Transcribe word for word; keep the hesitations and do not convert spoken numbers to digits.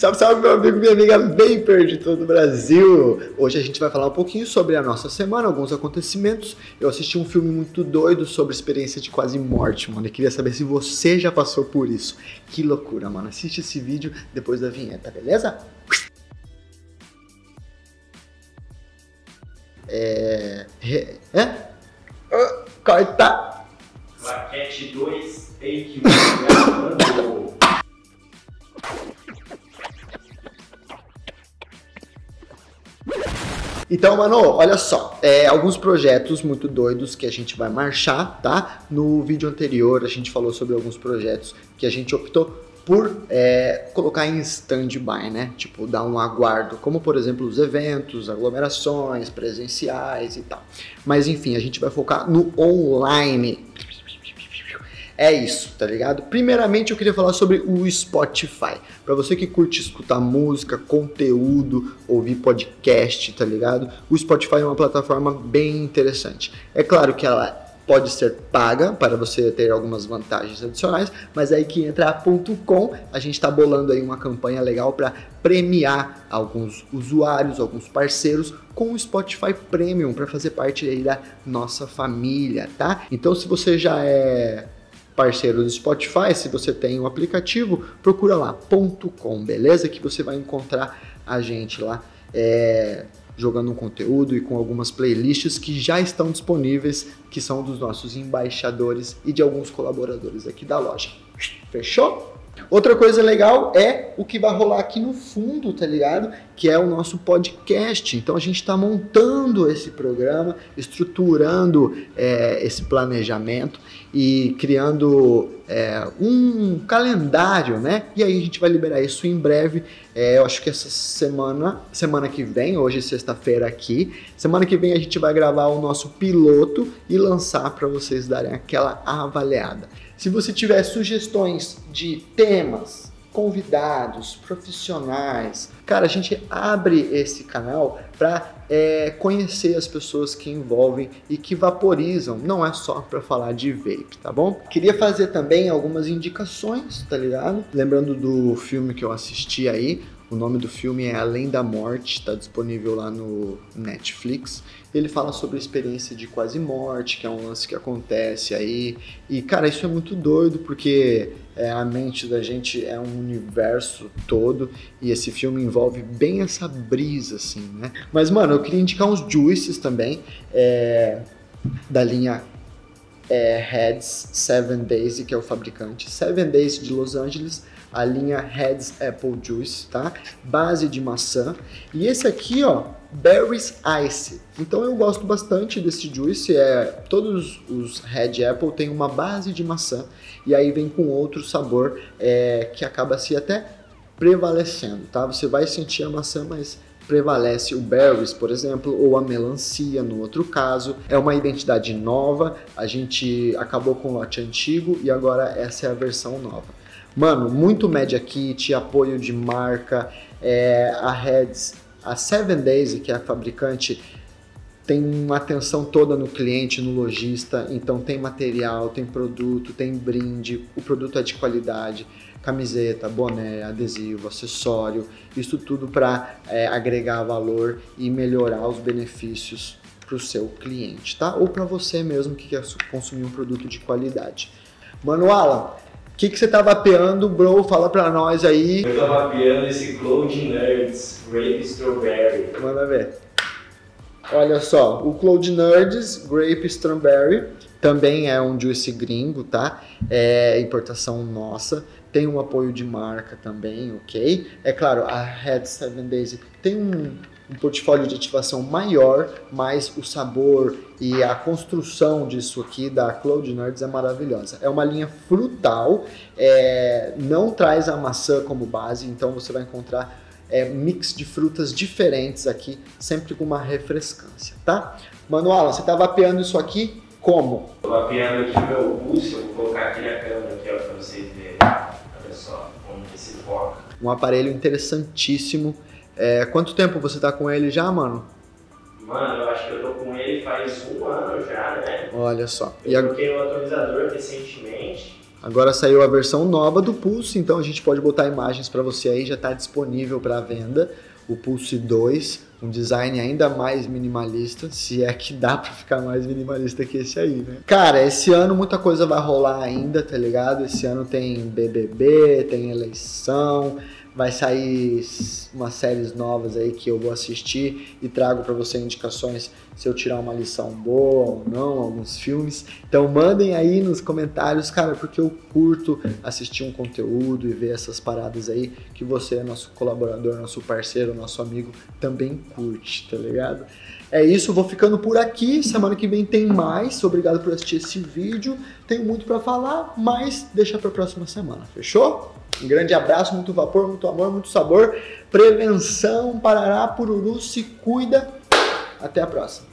Salve, salve, meu amigo, minha amiga Vaper de todo o Brasil. Hoje a gente vai falar um pouquinho sobre a nossa semana, alguns acontecimentos. Eu assisti um filme muito doido sobre experiência de quase morte, mano. Eu queria saber se você já passou por isso. Que loucura, mano. Assiste esse vídeo depois da vinheta, beleza? É... É? Uh, corta! Plaquete dois, take um. Então, mano, olha só, é, alguns projetos muito doidos que a gente vai marchar, tá? No vídeo anterior a gente falou sobre alguns projetos que a gente optou por é, colocar em stand-by, né? Tipo, dar um aguardo, como por exemplo os eventos, aglomerações, presenciais e tal. Mas enfim, a gente vai focar no online. É isso, tá ligado? Primeiramente eu queria falar sobre o Spotify. Pra você que curte escutar música, conteúdo, ouvir podcast, tá ligado? O Spotify é uma plataforma bem interessante. É claro que ela pode ser paga para você ter algumas vantagens adicionais, mas aí que entra a ponto .com, a gente está bolando aí uma campanha legal para premiar alguns usuários, alguns parceiros com o Spotify Premium para fazer parte aí da nossa família, tá? Então se você já é parceiro do Spotify, se você tem o um aplicativo, procura lá, ponto .com, beleza? Que você vai encontrar a gente lá, é... jogando um conteúdo e com algumas playlists que já estão disponíveis, que são dos nossos embaixadores e de alguns colaboradores aqui da loja. Fechou? Outra coisa legal é o que vai rolar aqui no fundo, tá ligado? Que é o nosso podcast. Então a gente tá montando esse programa, estruturando é, esse planejamento e criando é, um calendário, né? E aí a gente vai liberar isso em breve. É, eu acho que essa semana, semana que vem, hoje é sexta-feira aqui, semana que vem a gente vai gravar o nosso piloto e lançar para vocês darem aquela avaliada. Se você tiver sugestões de temas, convidados, profissionais, cara, a gente abre esse canal para é, conhecer as pessoas que envolvem e que vaporizam, não é só para falar de vape, tá bom? Queria fazer também algumas indicações, tá ligado? Lembrando do filme que eu assisti aí, o nome do filme é Além da Morte, tá disponível lá no Netflix. Ele fala sobre a experiência de quase morte, que é um lance que acontece aí. E, cara, isso é muito doido, porque é, a mente da gente é um universo todo. E esse filme envolve bem essa brisa, assim, né? Mas, mano, eu queria indicar uns juices também, é, da linha... É, Reds, seven Daze, que é o fabricante, seven Daze de Los Angeles, a linha Reds Apple Juice, tá? Base de maçã. E esse aqui, ó, Berries Ice. Então eu gosto bastante desse juice, é, todos os Red Apple tem uma base de maçã e aí vem com outro sabor é, que acaba se até prevalecendo, tá? Você vai sentir a maçã, mas prevalece o berries, por exemplo, ou a melancia, no outro caso. É uma identidade nova, a gente acabou com o lote antigo e agora essa é a versão nova. Mano, muito media kit, apoio de marca, é, a Reds, a seven Daze, que é a fabricante, tem uma atenção toda no cliente, no lojista, então tem material, tem produto, tem brinde, o produto é de qualidade, camiseta, boné, adesivo, acessório, isso tudo para é, agregar valor e melhorar os benefícios para o seu cliente, tá? Ou para você mesmo que quer consumir um produto de qualidade. Mano, Alan, o que, que você tá vapeando, bro? Fala para nós aí. Eu tô vapeando esse Cloud Nurdz Grape Strawberry. Manda ver. Olha só, o Cloud Nurdz Grape Strawberry também é um juice gringo, tá? É importação nossa. Tem um apoio de marca também, ok? É claro, a Red seven Daze tem um, um portfólio de ativação maior, mas o sabor e a construção disso aqui da Cloud Nurdz é maravilhosa. É uma linha frutal, é, não traz a maçã como base, então você vai encontrar é, mix de frutas diferentes aqui, sempre com uma refrescância, tá? Manuela, você tá vapeando isso aqui como? Tô vapeando aqui meu buço, eu vou colocar aqui na câmera aqui, ó, pra vocês verem. Só como que se foca. Um aparelho interessantíssimo. É, quanto tempo você tá com ele já, mano? Mano, eu acho que eu tô com ele faz um ano já, né? Olha só. Eu e a... troquei o um atualizador recentemente Agora saiu a versão nova do Pulse, então a gente pode botar imagens para você aí, já está disponível para venda. O Pulse dois, um design ainda mais minimalista, se é que dá pra ficar mais minimalista que esse aí, né? Cara, esse ano muita coisa vai rolar ainda, tá ligado? Esse ano tem B B B, tem eleição, vai sair umas séries novas aí que eu vou assistir e trago pra você indicações se eu tirar uma lição boa ou não, alguns filmes. Então mandem aí nos comentários, cara, porque eu curto assistir um conteúdo e ver essas paradas aí que você, nosso colaborador, nosso parceiro, nosso amigo, também curte, tá ligado? É isso, vou ficando por aqui, semana que vem tem mais, obrigado por assistir esse vídeo, tenho muito pra falar, mas deixa pra próxima semana, fechou? Um grande abraço, muito vapor, muito amor, muito sabor, prevenção, parará, pururu, se cuida, até a próxima.